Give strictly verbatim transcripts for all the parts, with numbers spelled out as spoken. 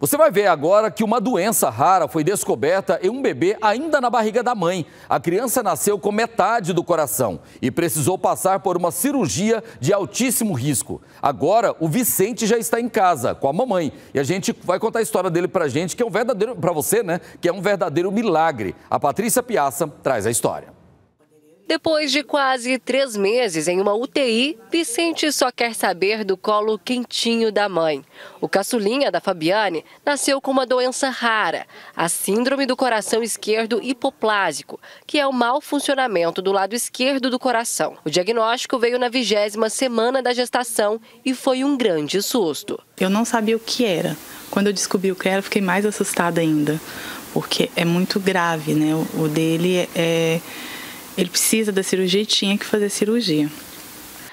Você vai ver agora que uma doença rara foi descoberta em um bebê ainda na barriga da mãe. A criança nasceu com metade do coração e precisou passar por uma cirurgia de altíssimo risco. Agora, o Vicente já está em casa com a mamãe e a gente vai contar a história dele pra gente, que é um verdadeiro, pra você, né? Que é um verdadeiro milagre. A Patrícia Piazza traz a história. Depois de quase três meses em uma U T I, Vicente só quer saber do colo quentinho da mãe. O caçulinha da Fabiane nasceu com uma doença rara, a síndrome do coração esquerdo hipoplásico, que é o mau funcionamento do lado esquerdo do coração. O diagnóstico veio na vigésima semana da gestação e foi um grande susto. Eu não sabia o que era. Quando eu descobri o que era, eu fiquei mais assustada ainda, porque é muito grave, né? O dele é... Ele precisa da cirurgia e tinha que fazer cirurgia.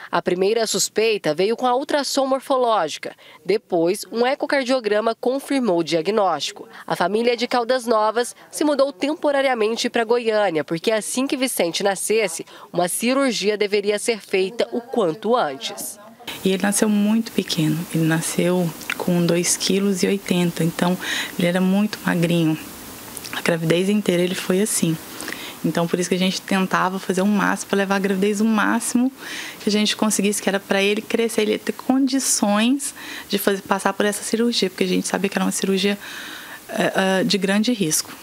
A primeira suspeita veio com a ultrassom morfológica. Depois, um ecocardiograma confirmou o diagnóstico. A família de Caldas Novas se mudou temporariamente para Goiânia, porque assim que Vicente nascesse, uma cirurgia deveria ser feita o quanto antes. E ele nasceu muito pequeno. Ele nasceu com dois vírgula oitenta quilos, então ele era muito magrinho. A gravidez inteira ele foi assim. Então, por isso que a gente tentava fazer o máximo, para levar a gravidez o máximo que a gente conseguisse, que era para ele crescer, ele ter condições de fazer, passar por essa cirurgia, porque a gente sabia que era uma cirurgia uh, uh, de grande risco.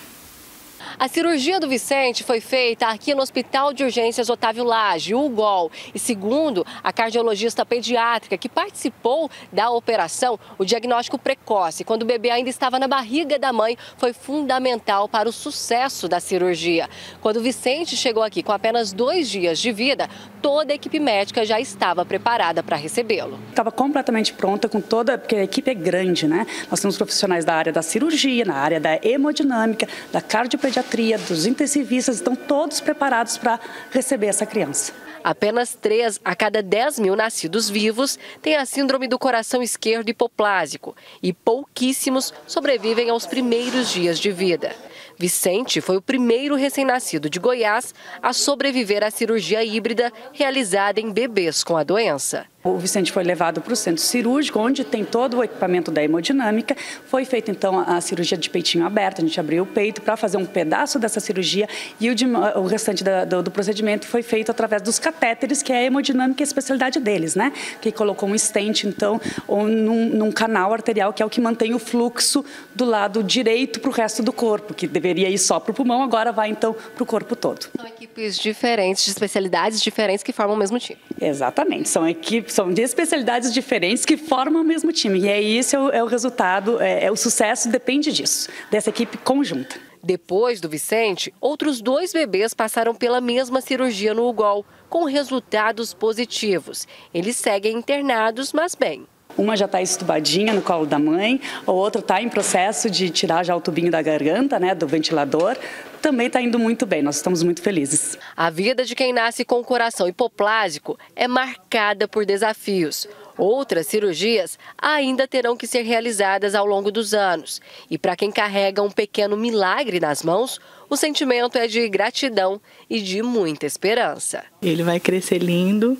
A cirurgia do Vicente foi feita aqui no Hospital de Urgências Otávio Laje, U G O L, e segundo a cardiologista pediátrica que participou da operação, o diagnóstico precoce, quando o bebê ainda estava na barriga da mãe, foi fundamental para o sucesso da cirurgia. Quando o Vicente chegou aqui com apenas dois dias de vida, toda a equipe médica já estava preparada para recebê-lo. Estava completamente pronta com toda, porque a equipe é grande, né? Nós temos profissionais da área da cirurgia, na área da hemodinâmica, da cardiopediatria, dos intensivistas, estão todos preparados para receber essa criança. Apenas três a cada dez mil nascidos vivos têm a síndrome do coração esquerdo hipoplásico e pouquíssimos sobrevivem aos primeiros dias de vida. Vicente foi o primeiro recém-nascido de Goiás a sobreviver à cirurgia híbrida realizada em bebês com a doença. O Vicente foi levado para o centro cirúrgico, onde tem todo o equipamento da hemodinâmica. Foi feita, então, a cirurgia de peitinho aberto, a gente abriu o peito para fazer um pedaço dessa cirurgia e o, de, o restante da, do, do procedimento foi feito através dos catéteres, que é a hemodinâmica, a especialidade deles, né? Que colocou um stent, então, ou num, num canal arterial, que é o que mantém o fluxo do lado direito para o resto do corpo, que deveria ir só para o pulmão, agora vai, então, para o corpo todo. São equipes diferentes, de especialidades diferentes que formam o mesmo time. Exatamente, são equipes... São de especialidades diferentes que formam o mesmo time. E é isso, é o resultado, é, é o sucesso, depende disso, dessa equipe conjunta. Depois do Vicente, outros dois bebês passaram pela mesma cirurgia no U G O L, com resultados positivos. Eles seguem internados, mas bem. Uma já está estubadinha no colo da mãe, a outra está em processo de tirar já o tubinho da garganta, né, do ventilador. Também está indo muito bem, nós estamos muito felizes. A vida de quem nasce com o coração hipoplásico é marcada por desafios. Outras cirurgias ainda terão que ser realizadas ao longo dos anos. E para quem carrega um pequeno milagre nas mãos, o sentimento é de gratidão e de muita esperança. Ele vai crescer lindo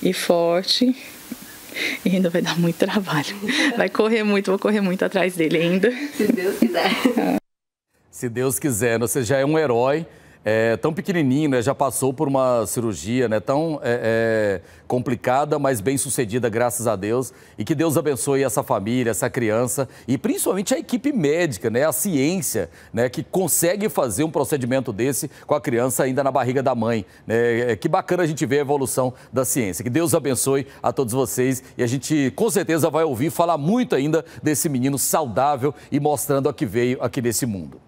e forte. E ainda vai dar muito trabalho. Vai correr muito, vou correr muito atrás dele ainda. Se Deus quiser. Se Deus quiser, você já é um herói, é, tão pequenininho, né? Já passou por uma cirurgia, né? Tão é, é, complicada, mas bem sucedida, graças a Deus. E que Deus abençoe essa família, essa criança e principalmente a equipe médica, né? A ciência, né? Que consegue fazer um procedimento desse com a criança ainda na barriga da mãe, né? Que bacana a gente ver a evolução da ciência. Que Deus abençoe a todos vocês e a gente com certeza vai ouvir falar muito ainda desse menino saudável e mostrando a que veio aqui nesse mundo.